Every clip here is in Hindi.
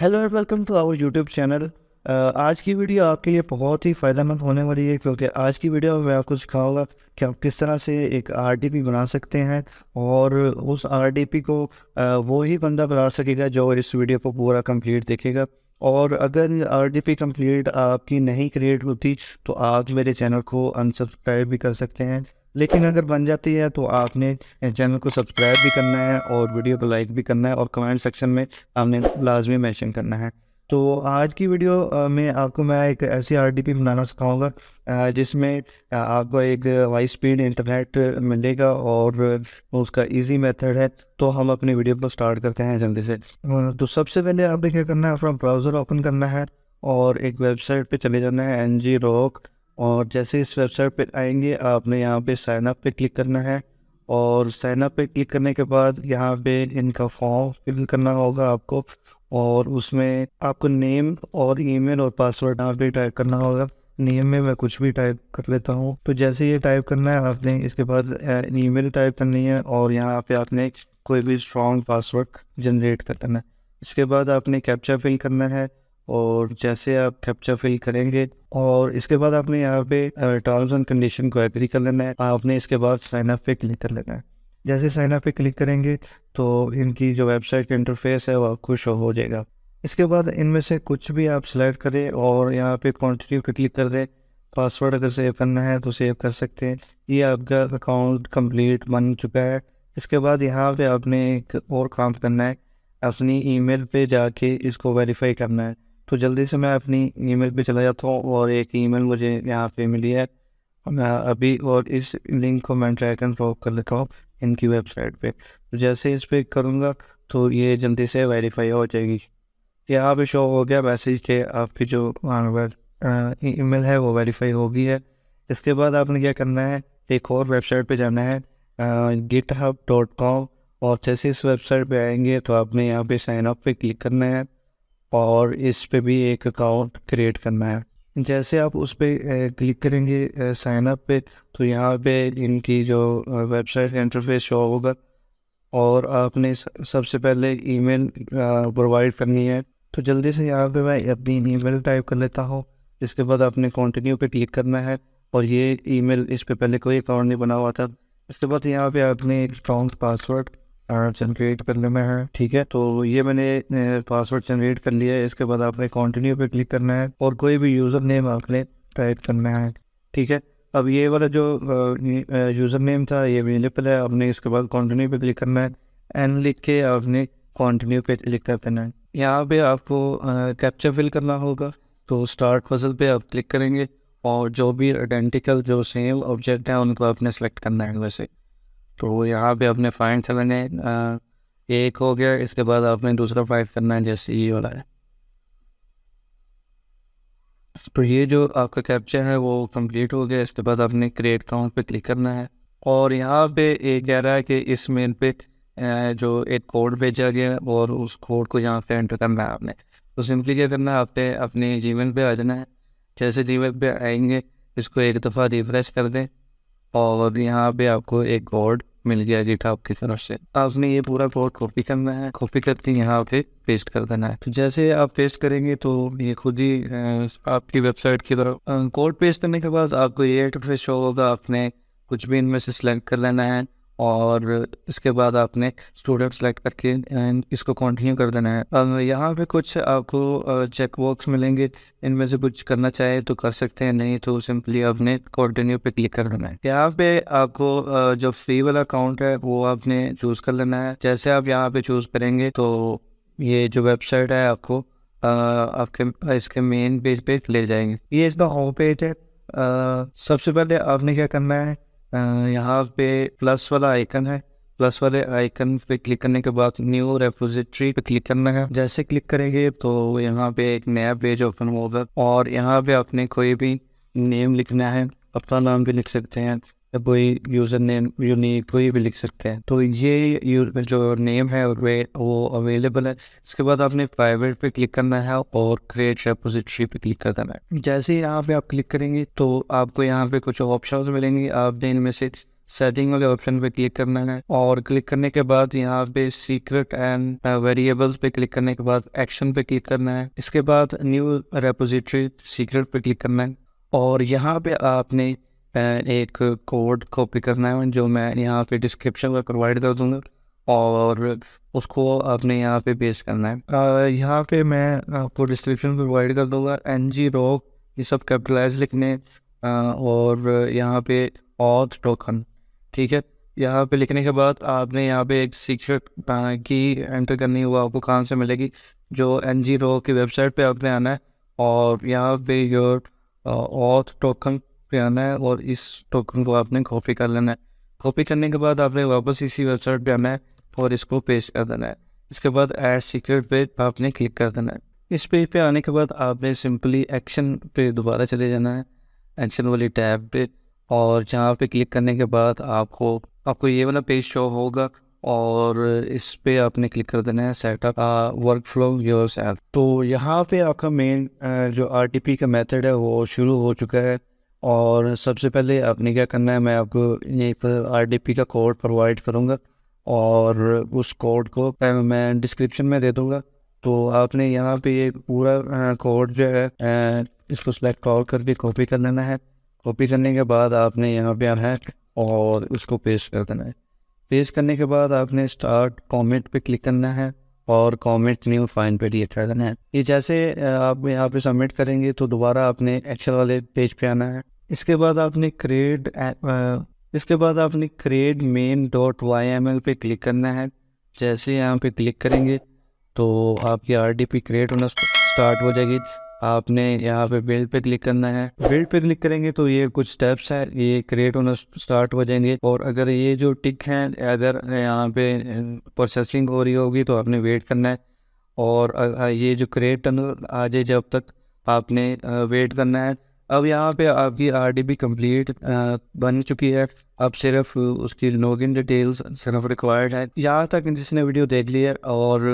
Hello and welcome to our YouTube channel. आज की वीडियो आपके लिए बहुत ही फ़ायदेमंद होने वाली है, क्योंकि आज की वीडियो में मैं आपको सिखाऊंगा कि आप किस तरह से एक आरडीपी बना सकते हैं, और उस आरडीपी को वो ही बंदा बना सकेगा जो इस वीडियो को पूरा कंप्लीट देखेगा। और अगर आरडीपी कंप्लीट आपकी नहीं क्रिएट होती तो आप मेरे चैनल को अनसब्सक्राइब भी कर सकते हैं, लेकिन अगर बन जाती है तो आपने चैनल को सब्सक्राइब भी करना है और वीडियो को लाइक भी करना है और कमेंट सेक्शन में आपने लाजमी मेंशन करना है। तो आज की वीडियो में आपको मैं एक ऐसी आरडीपी बनाना सिखाऊंगा जिसमें आपको एक वाई स्पीड इंटरनेट मिलेगा और उसका इजी मेथड है। तो हम अपनी वीडियो को स्टार्ट करते हैं जल्दी से। तो सबसे पहले आपने क्या करना है, अपना ब्राउज़र ओपन करना है और एक वेबसाइट पर चले जाना है, NGROK। और जैसे इस वेबसाइट पर आएंगे आपने यहाँ पे साइन अप पे क्लिक करना है, और साइन अप पे क्लिक करने के बाद यहाँ पे इनका फॉर्म फिल करना होगा आपको, और उसमें आपको नेम और ईमेल और पासवर्ड यहाँ पे टाइप करना होगा। नेम में मैं कुछ भी टाइप कर लेता हूँ। तो जैसे ये टाइप करना है आपने, इसके बाद ईमेल टाइप करनी है और यहाँ पे आपने कोई भी स्ट्रॉन्ग पासवर्ड जनरेट कर देना है। इसके बाद आपने कैप्चा फिल करना है, और जैसे आप कैप्चा फिल करेंगे और इसके बाद आपने यहाँ पे टर्म्स एंड कंडीशन को एग्री कर लेना है। आपने इसके बाद साइन अप पे क्लिक कर लेना है। जैसे साइन अप पे क्लिक करेंगे तो इनकी जो वेबसाइट का इंटरफेस है वो आपको शो हो जाएगा। इसके बाद इनमें से कुछ भी आप सेलेक्ट करें और यहाँ पे कंटिन्यू पे क्लिक कर दें। पासवर्ड अगर सेव करना है तो सेव कर सकते हैं। ये आपका अकाउंट कम्प्लीट बन चुका है। इसके बाद यहाँ पर आपने एक और काम करना है, अपनी ईमेल पे जाके इसको वेरीफाई करना है। तो जल्दी से मैं अपनी ईमेल पे चला जाता हूँ, और एक ईमेल मुझे यहाँ पे मिली है अभी, और इस लिंक को मैं ट्रैक एंड ड्रॉप कर लेता हूँ इनकी वेबसाइट पे। तो जैसे इस पर करूँगा तो ये जल्दी से वेरीफाई हो जाएगी। यहाँ पे शो हो गया मैसेज के आपकी जो ईमेल है वो वेरीफाई हो गई है। इसके बाद आपने क्या करना है, एक और वेबसाइट पर जाना है, github.com। और जैसे इस वेबसाइट पर आएंगे तो आपने यहाँ पर साइन अप पर क्लिक करना है, और इस पे भी एक अकाउंट क्रिएट करना है। जैसे आप उस पर क्लिक करेंगे साइन अप पे, तो यहाँ पे इनकी जो वेबसाइट का इंटरफेस शो होगा, और आपने सबसे पहले ईमेल प्रोवाइड करनी है। तो जल्दी से यहाँ पे मैं अपनी ईमेल टाइप कर लेता हूँ। इसके बाद आपने कंटिन्यू पे क्लिक करना है, और ये ईमेल, इस पे पहले कोई अकाउंट नहीं बना हुआ था। इसके बाद यहाँ पर आपने एक स्ट्रॉन्ग पासवर्ड जनरेट करने में है, ठीक है। तो ये मैंने पासवर्ड जनरेट कर लिया है। इसके बाद आपने कंटिन्यू पे क्लिक करना है, और कोई भी यूज़र नेम आपने टाइप करना है, ठीक है। अब ये वाला जो यूज़र नेम था ये अवेलेबल है। आपने इसके बाद कंटिन्यू पे क्लिक करना है, एन लिख के आपने कंटिन्यू पे क्लिक कर देना है। यहाँ पे आपको कैप्चा फिल करना होगा, तो स्टार्ट पजल पे आप क्लिक करेंगे, और जो भी आइडेंटिकल जो सेम ऑब्जेक्ट हैं उनको आपने सेलेक्ट करना है। वैसे तो यहाँ पे आपने फाइंड कर लेने, एक हो गया। इसके बाद आपने दूसरा फाइंड करना है, जैसे ये वाला है। तो ये जो आपका कैप्चा है वो कंप्लीट हो गया। इसके बाद आपने क्रिएट अकाउंट पे क्लिक करना है, और यहाँ पे ये कह रहा है कि इस मेल पे जो एक कोड भेजा गया, और उस कोड को यहाँ पे एंटर करना है आपने। तो सिंपली क्या करना है, आपने अपने जीमेल पे आ जाना है। जैसे जीमेल पे आएंगे इसको एक दफ़ा रिफ्रेश कर दें, और यहाँ पे आपको एक कोड मिल गया GitHub की तरफ से। आपने ये पूरा कोड कॉपी करना है, कॉपी करके यहाँ पे पेस्ट कर देना है। तो जैसे आप पेस्ट करेंगे तो ये खुद ही आपकी वेबसाइट की तरफ कोड पेस्ट करने के बाद आपको ये इंटरफेस शो होगा। आपने कुछ भी इनमें से सिलेक्ट कर लेना है, और इसके बाद आपने स्टूडेंट सेलेक्ट करके इसको कंटिन्यू कर देना है। अब यहाँ पे कुछ आपको चेकबॉक्स मिलेंगे, इनमें से कुछ करना चाहे तो कर सकते हैं, नहीं तो सिंपली आपने कंटिन्यू पे क्लिक कर देना है। यहाँ पे आपको जो फ्री वाला अकाउंट है वो आपने चूज़ कर लेना है। जैसे आप यहाँ पे चूज़ करेंगे तो ये जो वेबसाइट है आपको आपके इसके मेन पेज पे ले जाएंगे। ये इसका होम पेज है। सबसे पहले आपने क्या करना है, यहाँ पे प्लस वाला आइकन है, प्लस वाले आइकन पे क्लिक करने के बाद न्यू रेपोजिटरी पे क्लिक करना है। जैसे क्लिक करेंगे तो यहाँ पे एक नया पेज ओपन होगा, और यहाँ पे आपने कोई भी नेम लिखना है, अपना नाम भी लिख सकते हैं, कोई यूज़र नेम यूनिक कोई भी लिख सकते हैं। तो ये जो नेम है वो अवेलेबल है। इसके बाद आपने प्राइवेट पे क्लिक करना है, और क्रिएट रेपोजिटरी पे क्लिक कर देना है। जैसे यहाँ पे आप क्लिक करेंगे तो आपको यहाँ पे कुछ ऑप्शंस मिलेंगे। आपने इनमें से सेटिंग वाले ऑप्शन पे क्लिक करना है और क्लिक करने के बाद यहाँ पे सीक्रेट एंड वेरिएबल्स पे क्लिक करने के बाद एक्शन पे क्लिक करना है। इसके बाद न्यू रेपोजिटरी सीक्रेट पे क्लिक करना है और यहाँ पे आपने एक कोड कॉपी करना है जो मैं यहाँ पे डिस्क्रिप्शन में प्रोवाइड कर दूँगा और उसको आपने यहाँ पे पेस्ट करना है। यहाँ पे मैं आपको डिस्क्रिप्शन प्रोवाइड कर दूँगा। NGROK ये सब कैपिटलाइज लिखने और यहाँ पे ऑथ टोकन, ठीक है। यहाँ पे लिखने के बाद आपने यहाँ पे एक सीक्रेट की एंटर करनी हुआ आपको कहाँ से मिलेगी, जो NGROK की वेबसाइट पे आपने आना है और यहाँ पे योर ऑथ टोकन पे आना है और इस टोकन को आपने कॉपी कर लेना है। कॉपी करने के बाद आपने वापस इसी वेबसाइट पे आना है और इसको पेस्ट कर देना है। इसके बाद ऐड सीक्रेट पे आपने क्लिक कर देना है। इस पेज पे आने के बाद आपने सिंपली एक्शन पे दोबारा चले जाना है, एक्शन वाली टैब पे, और जहाँ पे क्लिक करने के बाद आपको ये वाला पेज शो होगा और इस पे आपने क्लिक कर देना है सेटअप वर्क फ्लो योरसेल्फ। तो यहाँ पे आपका मेन जो RDP का मेथड है वो शुरू हो चुका है और सबसे पहले आपने क्या करना है, मैं आपको एक RDP का कोड प्रोवाइड करूँगा और उस कोड को मैं डिस्क्रिप्शन में दे दूँगा। तो आपने यहाँ पे ये पूरा कोड जो है इसको सेलेक्ट और करके कॉपी कर लेना है। कॉपी करने के बाद आपने यहाँ पे आना है और उसको पेस्ट कर देना है। पेस्ट करने के बाद आपने स्टार्ट कमेंट पे क्लिक करना है और कमेंट न्यू फाइन पे क्लिक कर देना है। ये जैसे आप यहाँ पे सबमिट करेंगे तो दोबारा आपने एक्शन वाले पेज पे आना है। इसके बाद आपने क्रिएट main.yml पे क्लिक करना है। जैसे यहाँ पे क्लिक करेंगे तो आपकी RDP क्रिएट होना स्टार्ट हो जाएगी। आपने यहाँ पे बिल्ड पे क्लिक करना है। बिल्ड पे क्लिक करेंगे तो ये कुछ स्टेप्स हैं, ये क्रिएट होना स्टार्ट हो जाएंगे और अगर ये जो टिक हैं अगर यहाँ पे प्रोसेसिंग हो रही होगी तो आपने वेट करना है और ये जो क्रिएट टनल आ जाए जब तक आपने वेट करना है। अब यहाँ पे आपकी RDP कंप्लीट बन चुकी है। अब सिर्फ उसकी लॉगिन डिटेल्स सिर्फ रिक्वायर्ड है। यहाँ तक जिसने वीडियो देख ली है और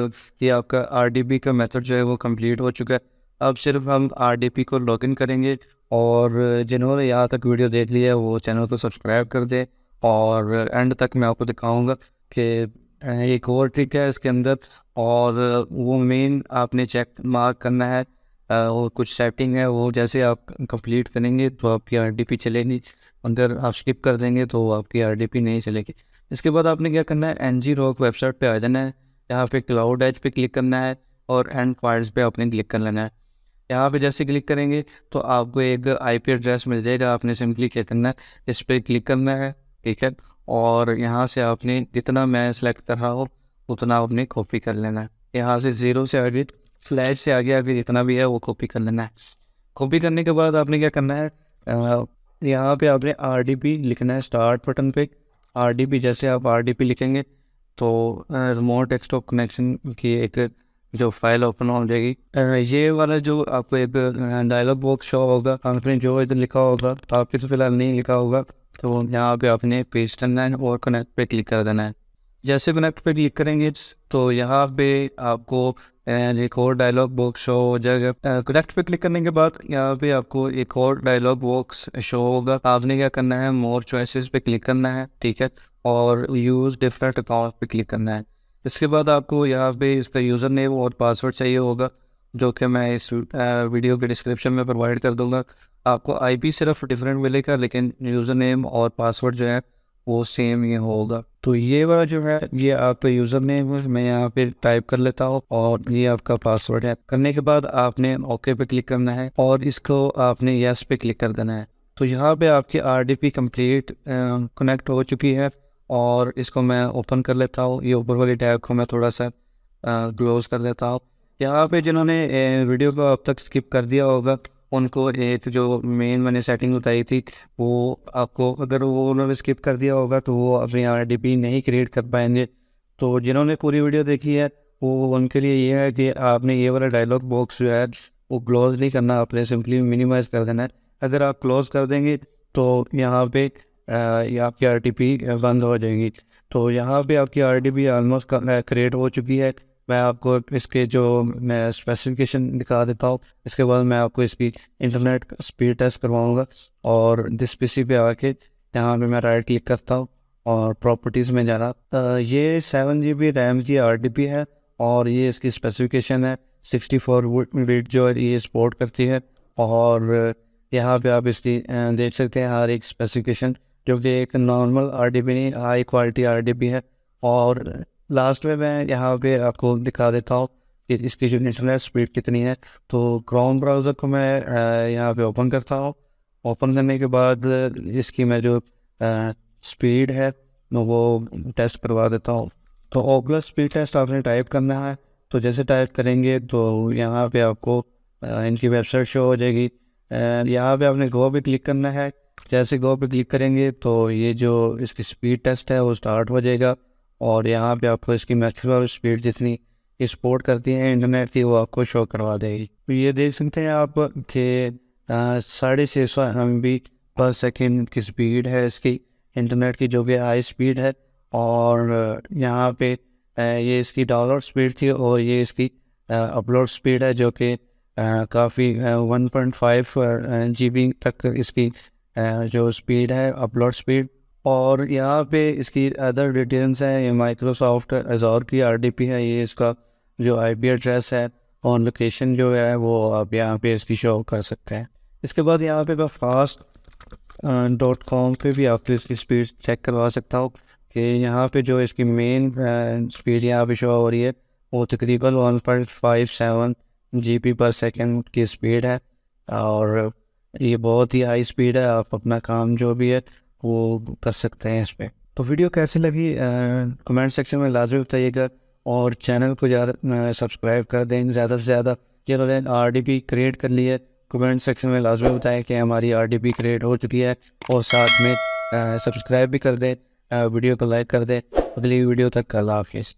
ये आपका RDP का मेथड जो है वो कंप्लीट हो चुका है। अब सिर्फ हम RDP को लॉगिन करेंगे और जिन्होंने यहाँ तक वीडियो देख ली है वो चैनल को सब्सक्राइब कर दें और एंड तक मैं आपको दिखाऊंगा कि एक और ट्रिक है इसके अंदर और वो मेन आपने चेक मार्क करना है और कुछ सेटिंग है वो जैसे आप कंप्लीट करेंगे तो आपकी RDP चलेगी, अगर आप स्किप कर देंगे तो आपकी RDP नहीं चलेगी। इसके बाद आपने क्या करना है, NGROK वेबसाइट पे आ जाना है। यहाँ पे क्लाउड एज पे क्लिक करना है और एंड पॉइंट्स पे आपने क्लिक कर लेना है। यहाँ पे जैसे क्लिक करेंगे तो आपको एक IP एड्रेस मिल जाएगा। आपने सिंपली क्या करना है, इस पर क्लिक करना है, ठीक है, और यहाँ से आपने जितना मैं सेलेक्ट कर रहा हूँ उतना आपने कॉपी कर लेना है। यहाँ से 0 से आगे फ्लैश से आगे आगे जितना भी है वो कॉपी कर लेना है। कॉपी करने के बाद आपने क्या करना है, यहाँ पे आपने RDP लिखना है स्टार्ट बटन पे। RDP जैसे आप RDP लिखेंगे तो रिमोट डेस्कटॉप कनेक्शन की एक जो फाइल ओपन हो जाएगी। ये वाला जो आपको एक डायलॉग बॉक्स शो होगा, आपने जो इधर लिखा होगा आपके तो फिलहाल नहीं लिखा होगा, तो यहाँ पे आपने पेस्ट करना है और कनेक्ट पे क्लिक कर देना है। जैसे कनेक्ट पे क्लिक करेंगे तो यहाँ पे आपको एक और डायलॉग बॉक्स शो हो जाएगा। कनेक्ट पे क्लिक करने के बाद यहाँ पे आपको एक और डायलॉग बॉक्स शो होगा। आपने क्या करना है, मोर चॉइसेस पे क्लिक करना है, ठीक है, और यूज़ डिफरेंट अकाउंट पे क्लिक करना है। इसके बाद आपको यहाँ पे इसका यूज़र नेम और पासवर्ड चाहिए होगा जो कि मैं इस वीडियो के डिस्क्रिप्शन में प्रोवाइड कर दूंगा। आपको IP सिर्फ डिफरेंट मिलेगा लेकिन यूज़र नेम और पासवर्ड जो है वो सेम ही होगा। तो ये वाला जो है ये आपका यूज़र नेम मैं यहाँ पे टाइप कर लेता हूँ और ये आपका पासवर्ड है। करने के बाद आपने ओके पे क्लिक करना है और इसको आपने यस पे क्लिक कर देना है। तो यहाँ पे आपकी RDP कंप्लीट कनेक्ट हो चुकी है और इसको मैं ओपन कर लेता हूँ। ये ऊपर वाली टैब को मैं थोड़ा सा क्लोज कर लेता हूँ। यहाँ पे जिन्होंने वीडियो को अब तक स्किप कर दिया होगा उनको एक जो मेन मैंने सेटिंग बताई थी वो आपको, अगर वो उन्होंने स्किप कर दिया होगा तो वो अपनी RDP नहीं क्रिएट कर पाएंगे। तो जिन्होंने पूरी वीडियो देखी है वो उनके लिए ये है कि आपने ये वाला डायलॉग बॉक्स जो है वो क्लोज़ नहीं करना, आपने सिंपली मिनिमाइज़ कर देना है। अगर आप क्लोज़ कर देंगे तो यहाँ पर आपकी RDP बंद हो जाएगी। तो यहाँ पे आपकी RDP ऑलमोस्ट क्रिएट हो चुकी है। मैं आपको इसके जो मैं स्पेसिफिकेशन दिखा देता हूँ, इसके बाद मैं आपको इसकी इंटरनेट स्पीड टेस्ट करवाऊँगा और दिस PC पे आके यहाँ पे मैं राइट क्लिक करता हूँ और प्रॉपर्टीज़ में जाना। ये 7 GB रैम की RDP है और ये इसकी स्पेसिफिकेशन है। 64 बिट जो है ये सपोर्ट करती है और यहाँ पे आप इसकी देख सकते हैं हर एक स्पेसिफिकेशन, जो कि एक नॉर्मल RDP नहीं, हाई क्वालिटी RDP है। और लास्ट में मैं यहाँ पे आपको दिखा देता हूँ कि इसकी जो इंटरनेट स्पीड कितनी है। तो क्रोम ब्राउज़र को मैं यहाँ पे ओपन करता हूँ। ओपन करने के बाद इसकी मैं जो स्पीड है वो टेस्ट करवा देता हूँ। तो ओकुलस स्पीड टेस्ट आपने टाइप करना है। तो जैसे टाइप करेंगे तो यहाँ पे आपको इनकी वेबसाइट शो हो जाएगी। यहाँ पे आपने गो पे क्लिक करना है। जैसे गो पे क्लिक करेंगे तो ये जो इसकी स्पीड टेस्ट है वो स्टार्ट हो जाएगा और यहाँ पे आपको इसकी मैक्सिमम स्पीड जितनी सपोर्ट करती है इंटरनेट की वो आपको शो करवा देगी। तो ये देख सकते हैं आप कि 650 MB/s की स्पीड है इसकी इंटरनेट की, जो कि हाई स्पीड है। और यहाँ पे ये इसकी डाउनलोड स्पीड थी और ये इसकी अपलोड स्पीड है, जो कि काफ़ी 1.5 GB तक इसकी जो स्पीड है अपलोड स्पीड। और यहाँ पे इसकी अदर डिटेल्स हैं। ये माइक्रोसॉफ्ट एज़्योर की RDP है। ये इसका जो IP एड्रेस है और लोकेशन जो है वो आप यहाँ पे इसकी शो कर सकते हैं। इसके बाद यहाँ पे मैं fast.com पे भी आपको इसकी स्पीड चेक करवा सकता हूँ कि यहाँ पे जो इसकी मेन स्पीड यहाँ पे शो हो रही है वो तकरीबन 1.57 GB/s की स्पीड है और ये बहुत ही हाई स्पीड है। आप अपना काम जो भी है वो कर सकते हैं इस पर। तो वीडियो कैसी लगी कमेंट सेक्शन में लाजमी बताइएगा और चैनल को ज़्यादा सब्सक्राइब कर दें ज़्यादा से ज़्यादा। जिन्होंने RDP क्रिएट कर ली है कमेंट सेक्शन में लाजमी बताएं कि हमारी RDP क्रिएट हो चुकी है और साथ में सब्सक्राइब भी कर दें, वीडियो को लाइक कर दें। अगली वीडियो तक अल्लाह हाफिज़।